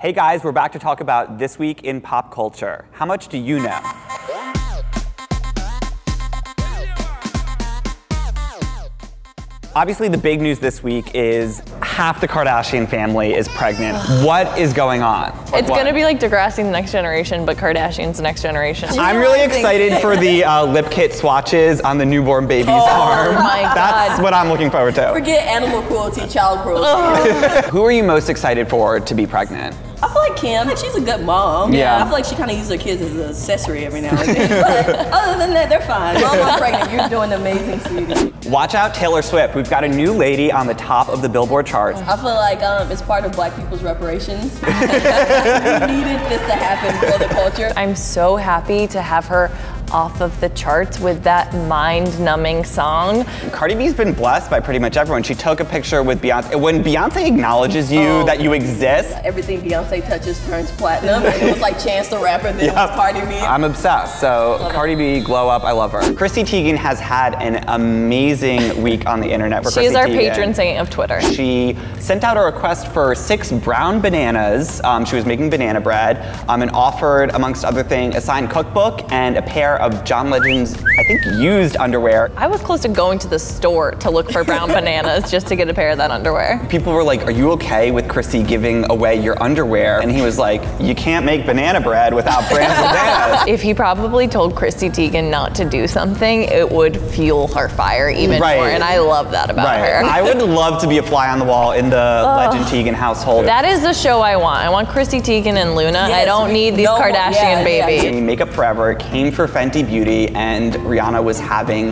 Hey guys, we're back to talk about This Week in Pop Culture. How much do you know? Obviously, the big news this week is half the Kardashian family is pregnant. What is going on? It's going to be like Degrassi's The Next Generation, but Kardashian's The Next Generation. I'm really excited for the lip kit swatches on the newborn baby's arm. Oh my God. That's what I'm looking forward to. Forget animal cruelty, child cruelty. Who are you most excited for to be pregnant? I feel like Kim. I feel like she's a good mom. Yeah. I feel like she kind of uses her kids as an accessory every now and then. But other than that, they're fine. Mom, I'm pregnant. You're doing amazing, sweetie. Watch out, Taylor Swift. We've got a new lady on the top of the Billboard charts. I feel like it's part of Black people's reparations. We needed this to happen for the culture. I'm so happy to have her off of the charts with that mind-numbing song. Cardi B's been blessed by pretty much everyone. She took a picture with Beyonce. When Beyonce acknowledges you that you exist. Everything Beyonce touches turns platinum. And it was like Chance the Rapper, then it was Cardi B. I'm obsessed, so love Cardi B, glow up, I love her. Chrissy Teigen has had an amazing week on the internet for Chrissy Teigen. She is our patron saint of Twitter. She sent out a request for 6 brown bananas. She was making banana bread and offered, amongst other things, a signed cookbook and a pair of John Legend's, I think, used underwear. I was close to going to the store to look for brown bananas just to get a pair of that underwear. People were like, are you okay with Chrissy giving away your underwear? And he was like, you can't make banana bread without brown bananas. If he probably told Chrissy Teigen not to do something, it would fuel her fire even more, and I love that about her. I would love to be a fly on the wall in the Legend Teigen household. That is the show I want. I want Chrissy Teigen and Luna. Yes, I don't need these Kardashian babies. And Make Up Forever came for Fenty Beauty, and Rihanna was having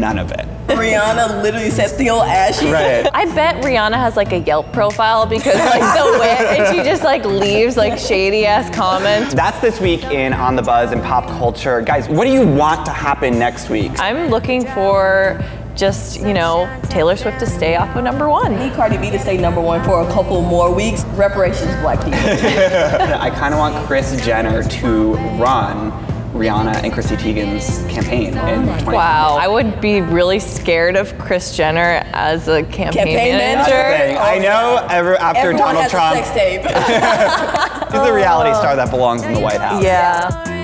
none of it. Rihanna literally said, "Still ashy." Right. I bet Rihanna has like a Yelp profile because like the way, and she just like leaves like shady ass comments. That's this week in On the Buzz and pop culture, guys. What do you want to happen next week? I'm looking for just, you know, Taylor Swift to stay off of #1. I need Cardi B to stay #1 for a couple more weeks. Reparations, Black people. I kind of want Kris Jenner to run Rihanna and Chrissy Teigen's campaign in 2020. Wow, I would be really scared of Kris Jenner as a campaign manager. I know after Donald Trump. She's a reality star that belongs in the White House. Yeah.